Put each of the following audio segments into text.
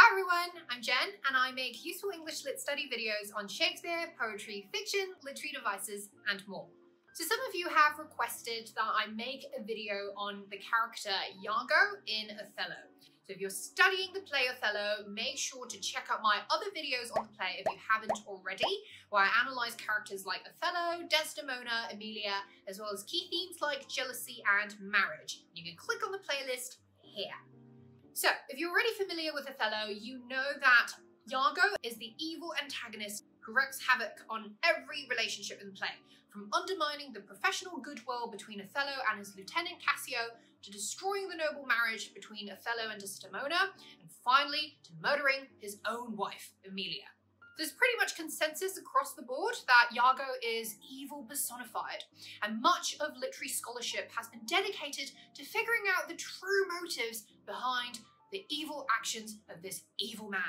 Hi everyone, I'm Jen and I make useful English Lit study videos on Shakespeare, poetry, fiction, literary devices and more. So some of you have requested that I make a video on the character Iago in Othello. So if you're studying the play Othello, make sure to check out my other videos on the play if you haven't already, where I analyse characters like Othello, Desdemona, Emilia, as well as key themes like jealousy and marriage. You can click on the playlist here. So, if you're already familiar with Othello, you know that Iago is the evil antagonist who wreaks havoc on every relationship in the play, from undermining the professional goodwill between Othello and his lieutenant Cassio, to destroying the noble marriage between Othello and Desdemona, and finally to murdering his own wife, Emilia. There's pretty much consensus across the board that Iago is evil personified, and much of literary scholarship has been dedicated to figuring out the true motives behind the evil actions of this evil man.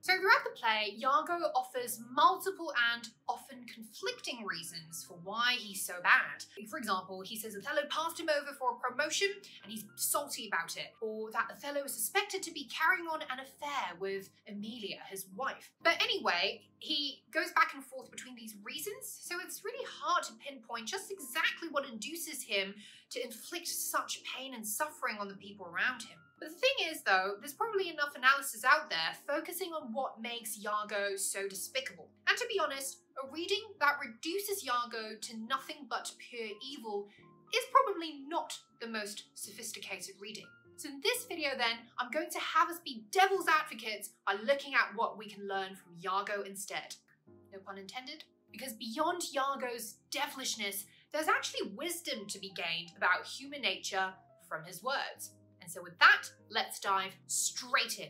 So throughout the play, Iago offers multiple and often conflicting reasons for why he's so bad. For example, he says Othello passed him over for a promotion and he's salty about it, or that Othello is suspected to be carrying on an affair with Emilia, his wife. But anyway, he goes back and forth between these reasons, so it's really hard to pinpoint just exactly what induces him to inflict such pain and suffering on the people around him. But the thing is though, there's probably enough analysis out there focusing on what makes Iago so despicable. And to be honest, a reading that reduces Iago to nothing but pure evil is probably not the most sophisticated reading. So in this video then, I'm going to have us be devil's advocates by looking at what we can learn from Iago instead. No pun intended. Because beyond Iago's devilishness, there's actually wisdom to be gained about human nature from his words. And so with that, let's dive straight in.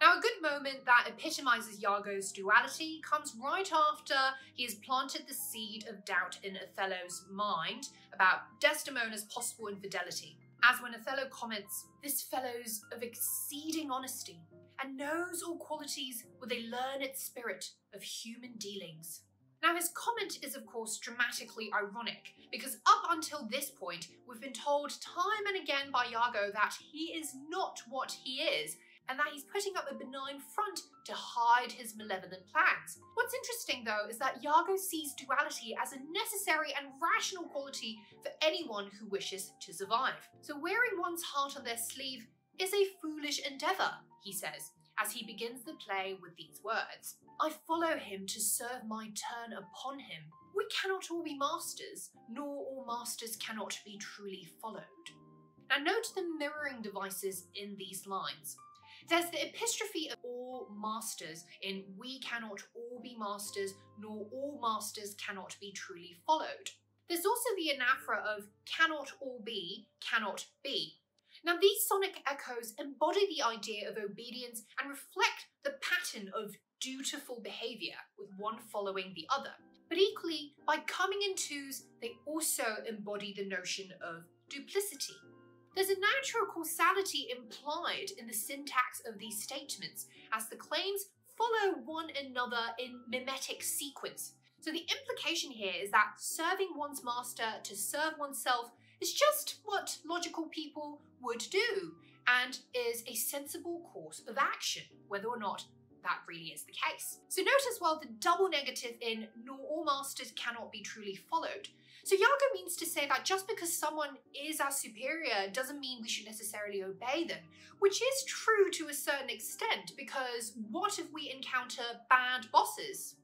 Now, a good moment that epitomizes Iago's duality comes right after he has planted the seed of doubt in Othello's mind about Desdemona's possible infidelity, as when Othello comments, "This fellow's of exceeding honesty, and knows all qualities with a learned spirit of human dealings." Now, his comment is, of course, dramatically ironic, because up until this point, we've been told time and again by Iago that he is not what he is, and that he's putting up a benign front to hide his malevolent plans. What's interesting, though, is that Iago sees duality as a necessary and rational quality for anyone who wishes to survive. So wearing one's heart on their sleeve is a foolish endeavour, he says, as he begins the play with these words. "I follow him to serve my turn upon him. We cannot all be masters, nor all masters cannot be truly followed." Now note the mirroring devices in these lines. There's the epistrophe of all masters in "we cannot all be masters, nor all masters cannot be truly followed." There's also the anaphora of "cannot all be, cannot be." Now, these sonic echoes embody the idea of obedience and reflect the pattern of dutiful behaviour, with one following the other. But equally, by coming in twos, they also embody the notion of duplicity. There's a natural causality implied in the syntax of these statements, as the claims follow one another in mimetic sequence. So the implication here is that serving one's master to serve oneself is just what logical people would do, and is a sensible course of action, whether or not that really is the case. So note as well the double negative in "nor all masters cannot be truly followed." So Iago means to say that just because someone is our superior doesn't mean we should necessarily obey them, which is true to a certain extent, because what if we encounter bad bosses?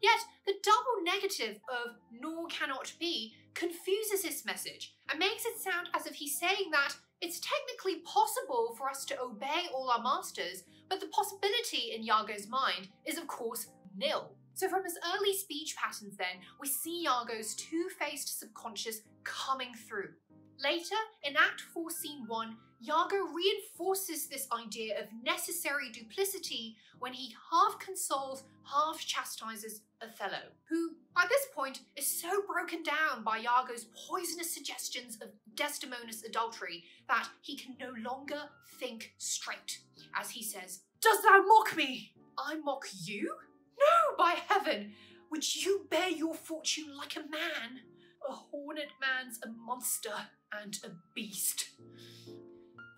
Yet, the double negative of "nor cannot be" confuses his message and makes it sound as if he's saying that it's technically possible for us to obey all our masters, but the possibility in Iago's mind is of course nil. So from his early speech patterns then, we see Iago's two-faced subconscious coming through. Later, in Act 4, Scene 1, Iago reinforces this idea of necessary duplicity when he half consoles, half chastises Othello, who by this point is so broken down by Iago's poisonous suggestions of Desdemona's adultery that he can no longer think straight, as he says, "Dost thou mock me? I mock you? No, by heaven! Would you bear your fortune like a man? Oh, horned man's a monster and a beast.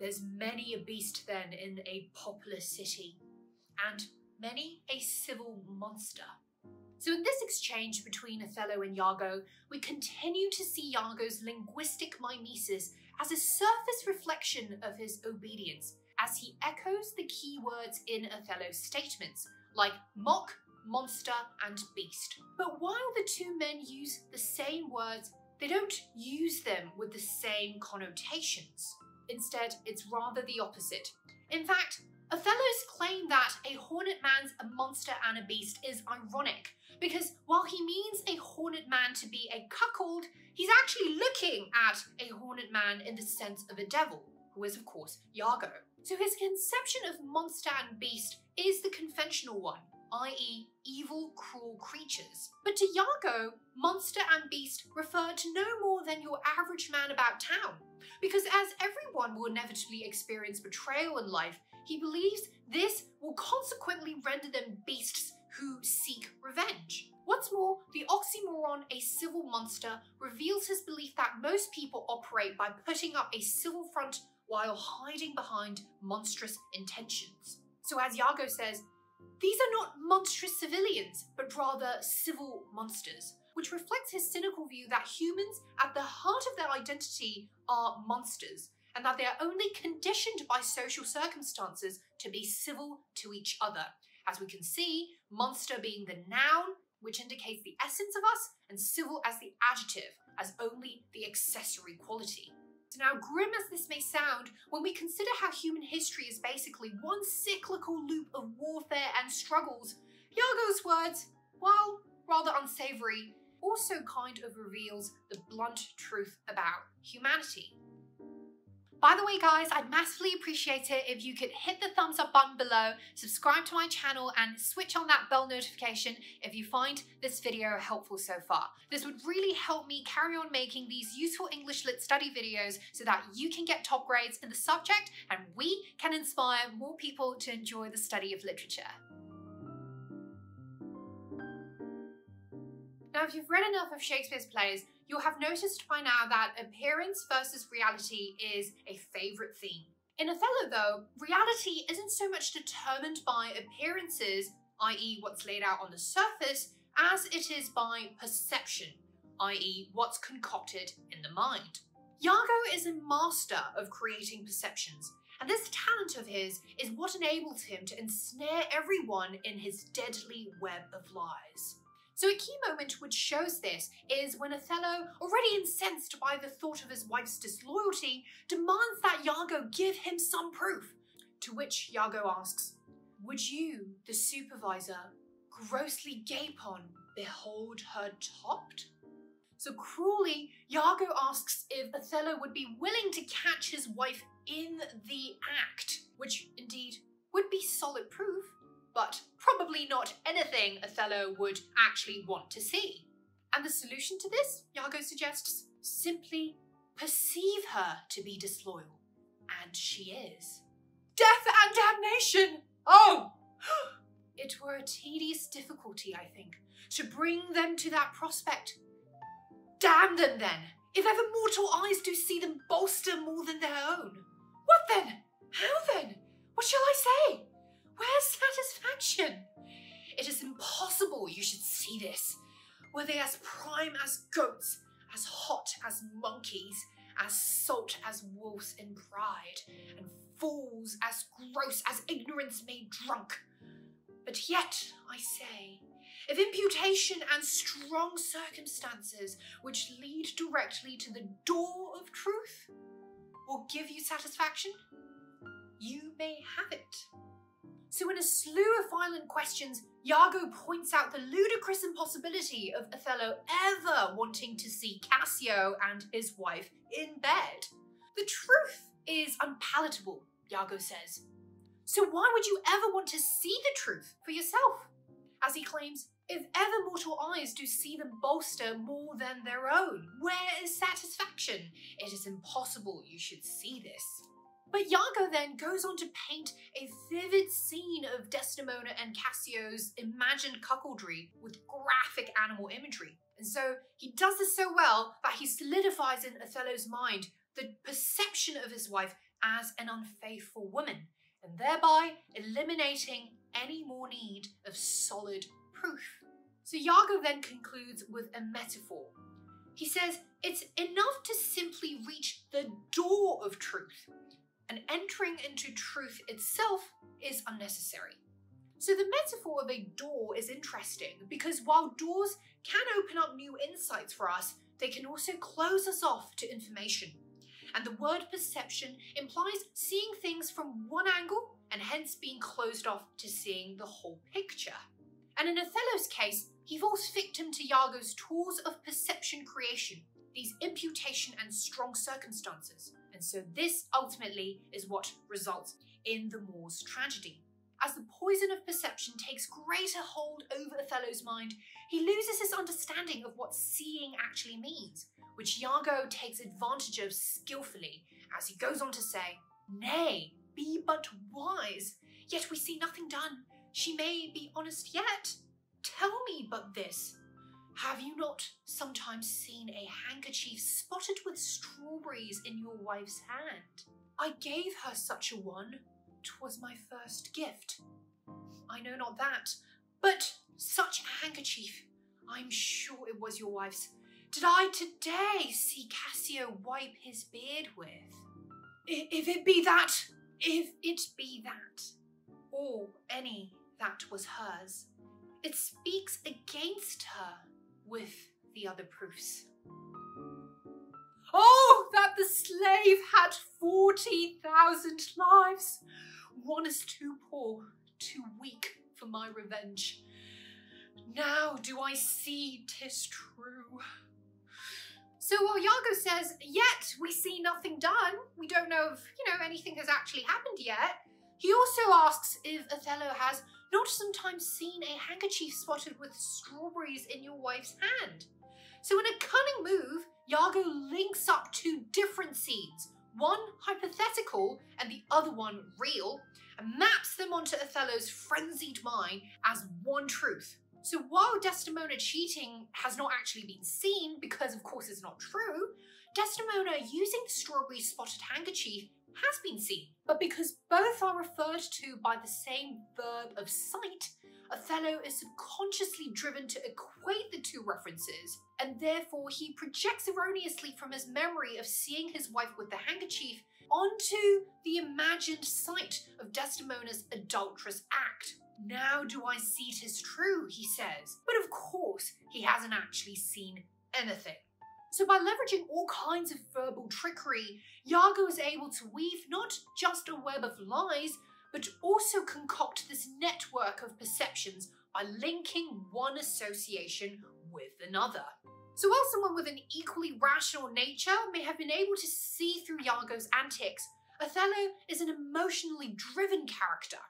There's many a beast then in a populous city, and many a civil monster. So in this exchange between Othello and Iago, we continue to see Iago's linguistic mimesis as a surface reflection of his obedience, as he echoes the key words in Othello's statements, like mock, monster, and beast. But while the two men use the same words, they don't use them with the same connotations. Instead, it's rather the opposite. In fact, Othello's claim that a horned man's a monster and a beast is ironic, because while he means a horned man to be a cuckold, he's actually looking at a horned man in the sense of a devil, who is of course Iago. So his conception of monster and beast is the conventional one, i.e. evil, cruel creatures. But to Iago, monster and beast refer to no more than your average man about town, because as everyone will inevitably experience betrayal in life, he believes this will consequently render them beasts who seek revenge. What's more, the oxymoron, a civil monster, reveals his belief that most people operate by putting up a civil front while hiding behind monstrous intentions. So as Iago says, these are not monstrous civilians, but rather civil monsters, which reflects his cynical view that humans, at the heart of their identity, are monsters, and that they are only conditioned by social circumstances to be civil to each other. As we can see, monster being the noun, which indicates the essence of us, and civil as the adjective, as only the accessory quality. So now, grim as this may sound, when we consider how human history is basically one cyclical loop of warfare and struggles, Iago's words, while rather unsavory, also kind of reveals the blunt truth about humanity. By the way guys, I'd massively appreciate it if you could hit the thumbs up button below, subscribe to my channel, and switch on that bell notification if you find this video helpful so far. This would really help me carry on making these useful English Lit study videos so that you can get top grades in the subject and we can inspire more people to enjoy the study of literature. Now, if you've read enough of Shakespeare's plays, you'll have noticed by now that appearance versus reality is a favourite theme. In Othello, though, reality isn't so much determined by appearances, i.e. what's laid out on the surface, as it is by perception, i.e. what's concocted in the mind. Iago is a master of creating perceptions, and this talent of his is what enables him to ensnare everyone in his deadly web of lies. So a key moment which shows this is when Othello, already incensed by the thought of his wife's disloyalty, demands that Iago give him some proof, to which Iago asks, "Would you, the supervisor, grossly gape on, behold her topped?" So cruelly, Iago asks if Othello would be willing to catch his wife in the act, which indeed would be solid proof, but probably not anything Othello would actually want to see. And the solution to this, Iago suggests, simply perceive her to be disloyal. And she is. Death and damnation! Oh! It were a tedious difficulty, I think, to bring them to that prospect. Damn them then, if ever mortal eyes do see them bolster more than their own. What then? How then? What shall I say? Where's satisfaction? It is impossible you should see this. Were they as prime as goats, as hot as monkeys, as salt as wolves in pride, and fools as gross as ignorance made drunk. But yet, I say, if imputation and strong circumstances which lead directly to the door of truth will give you satisfaction, you may have it. So in a slew of violent questions, Iago points out the ludicrous impossibility of Othello ever wanting to see Cassio and his wife in bed. The truth is unpalatable, Iago says. So why would you ever want to see the truth for yourself? As he claims, if ever mortal eyes do see them bolster more than their own, where is satisfaction? It is impossible you should see this. But Iago then goes on to paint a vivid scene of Desdemona and Cassio's imagined cuckoldry with graphic animal imagery, And so he does this so well that he solidifies in Othello's mind the perception of his wife as an unfaithful woman, and thereby eliminating any more need of solid proof. So Iago then concludes with a metaphor. He says, it's enough to simply reach the door of truth, and entering into truth itself is unnecessary. So the metaphor of a door is interesting because while doors can open up new insights for us, they can also close us off to information. And the word perception implies seeing things from one angle and hence being closed off to seeing the whole picture. And in Othello's case, he falls victim to Iago's tools of perception creation, these imputation and strong circumstances. And so this ultimately is what results in the Moor's tragedy. As the poison of perception takes greater hold over Othello's mind, he loses his understanding of what seeing actually means, which Iago takes advantage of skillfully, as he goes on to say, "Nay, be but wise, yet we see nothing done. She may be honest yet. Tell me but this. Have you not sometimes seen a handkerchief spotted with strawberries in your wife's hand? I gave her such a one. 'Twas my first gift. I know not that, but such a handkerchief, I'm sure it was your wife's. Did I today see Cassio wipe his beard with? If it be that, or any that was hers, it speaks against her with the other proofs. Oh, that the slave had 40,000 lives! One is too poor, too weak for my revenge. Now do I see 'tis true." So while Iago says, yet we see nothing done, we don't know if, anything has actually happened yet, he also asks if Othello has not sometimes seen a handkerchief spotted with strawberries in your wife's hand. So in a cunning move, Iago links up two different scenes, one hypothetical and the other one real, and maps them onto Othello's frenzied mind as one truth. So while Desdemona cheating has not actually been seen, because of course it's not true, Desdemona using the strawberry spotted handkerchief has been seen. But because both are referred to by the same verb of sight, Othello is subconsciously driven to equate the two references, and therefore he projects erroneously from his memory of seeing his wife with the handkerchief onto the imagined sight of Desdemona's adulterous act. Now do I see 'tis true, he says, but of course he hasn't actually seen anything. So by leveraging all kinds of verbal trickery, Iago is able to weave not just a web of lies, but also concoct this network of perceptions by linking one association with another. So while someone with an equally rational nature may have been able to see through Iago's antics, Othello is an emotionally driven character.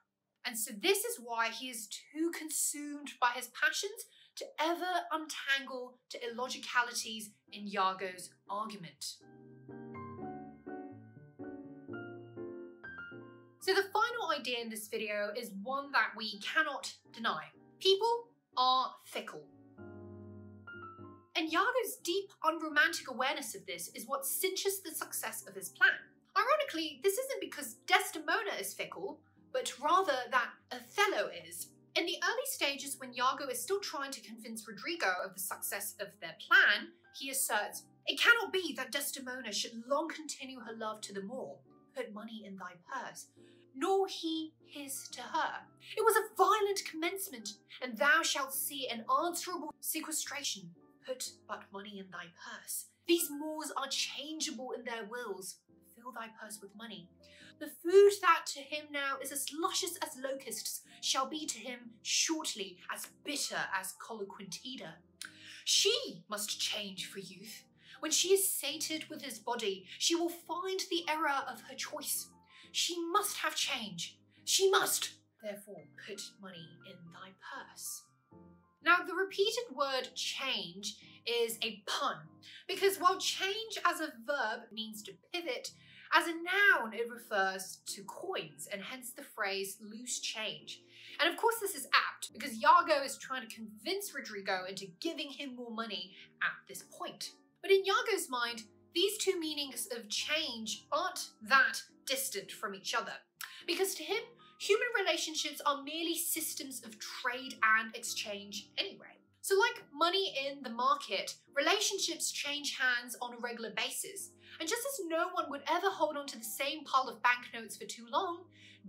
And so this is why he is too consumed by his passions to ever untangle the illogicalities in Iago's argument. So the final idea in this video is one that we cannot deny. People are fickle. And Iago's deep, unromantic awareness of this is what cinches the success of his plan. Ironically, this isn't because Desdemona is fickle, but rather that Othello is. In the early stages, when Iago is still trying to convince Roderigo of the success of their plan, he asserts, "It cannot be that Desdemona should long continue her love to the Moor, put money in thy purse, nor he his to her. It was a violent commencement, and thou shalt see an answerable sequestration, put but money in thy purse. These Moors are changeable in their wills, fill thy purse with money. The food that to him now is as luscious as locusts shall be to him shortly as bitter as coloquintida. She must change for youth. When she is sated with his body, she will find the error of her choice. She must have change. She must, therefore, put money in thy purse." Now, the repeated word change is a pun, because while change as a verb means to pivot, As a noun, it refers to coins, and hence the phrase loose change. And of course this is apt, because Iago is trying to convince Roderigo into giving him more money at this point. But in Iago's mind, these two meanings of change aren't that distant from each other, because to him, human relationships are merely systems of trade and exchange anyway. So like money in the market, relationships change hands on a regular basis. And just as no one would ever hold on to the same pile of banknotes for too long,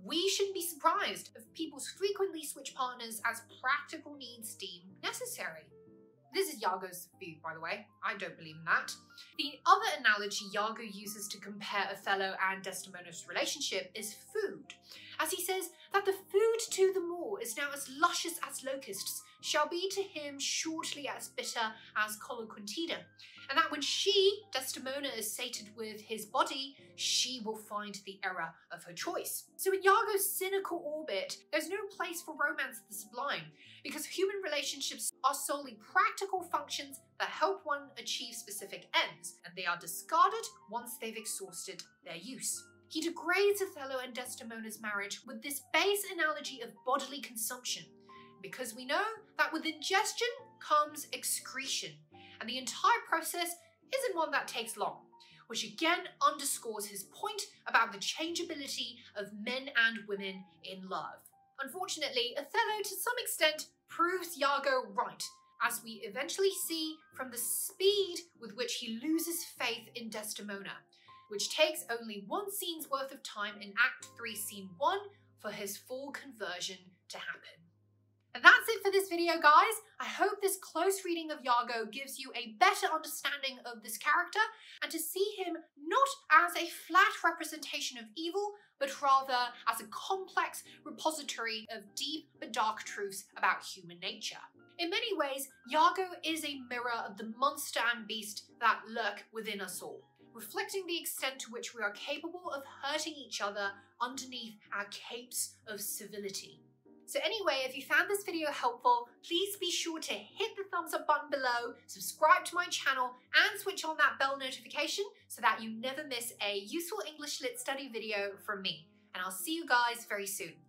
we shouldn't be surprised if people frequently switch partners as practical needs deem necessary. This is Iago's view, by the way. I don't believe in that. The other analogy Iago uses to compare Othello and Desdemona's relationship is food, as he says that the food to them all is now as luscious as locusts, shall be to him shortly as bitter as Coloquintida, and that when she, Desdemona, is sated with his body, she will find the error of her choice. So in Iago's cynical orbit, there's no place for romance at the sublime, because human relationships are solely practical functions that help one achieve specific ends, and they are discarded once they've exhausted their use. He degrades Othello and Desdemona's marriage with this base analogy of bodily consumption, because we know that with ingestion comes excretion, and the entire process isn't one that takes long, which again underscores his point about the changeability of men and women in love. Unfortunately, Othello to some extent proves Iago right, as we eventually see from the speed with which he loses faith in Desdemona, which takes only one scene's worth of time in Act 3, Scene 1 for his full conversion to happen. And that's it for this video, guys. I hope this close reading of Iago gives you a better understanding of this character, and to see him not as a flat representation of evil, but rather as a complex repository of deep but dark truths about human nature. In many ways, Iago is a mirror of the monster and beast that lurk within us all, reflecting the extent to which we are capable of hurting each other underneath our capes of civility. So anyway, if you found this video helpful, please be sure to hit the thumbs up button below, subscribe to my channel, and switch on that bell notification so that you never miss a useful English Lit study video from me. And I'll see you guys very soon.